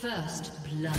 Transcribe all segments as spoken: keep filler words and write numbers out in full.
First blood.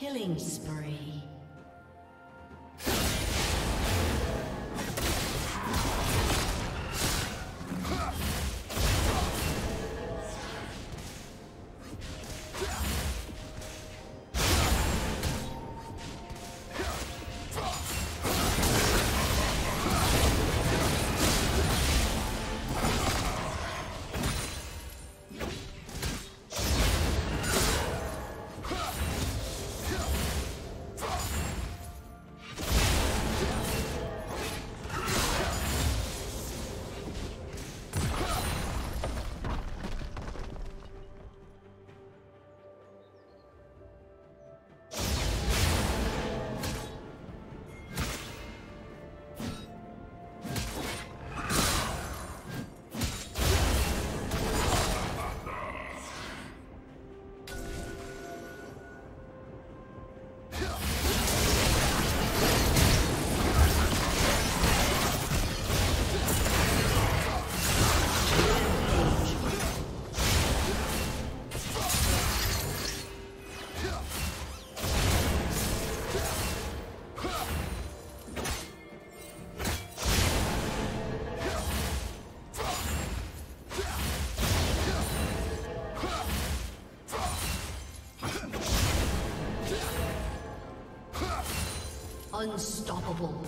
Killing spree. Unstoppable.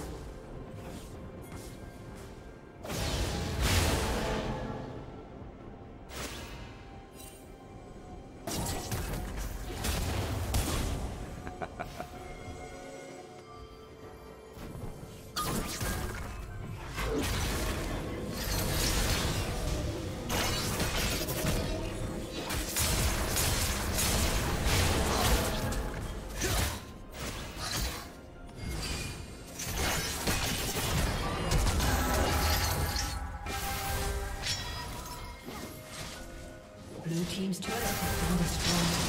Team's turret has been destroyed.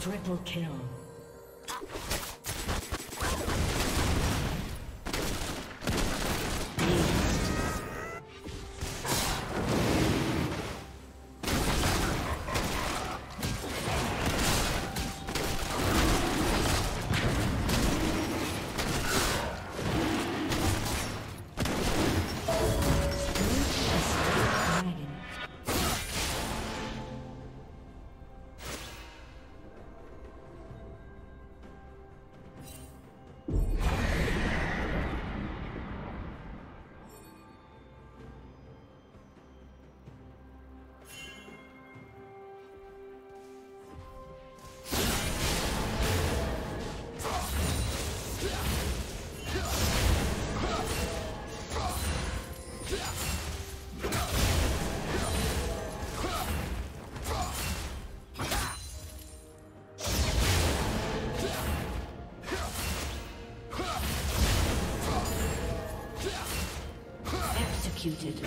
Triple kill. Executed.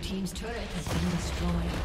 Team's turret has been destroyed.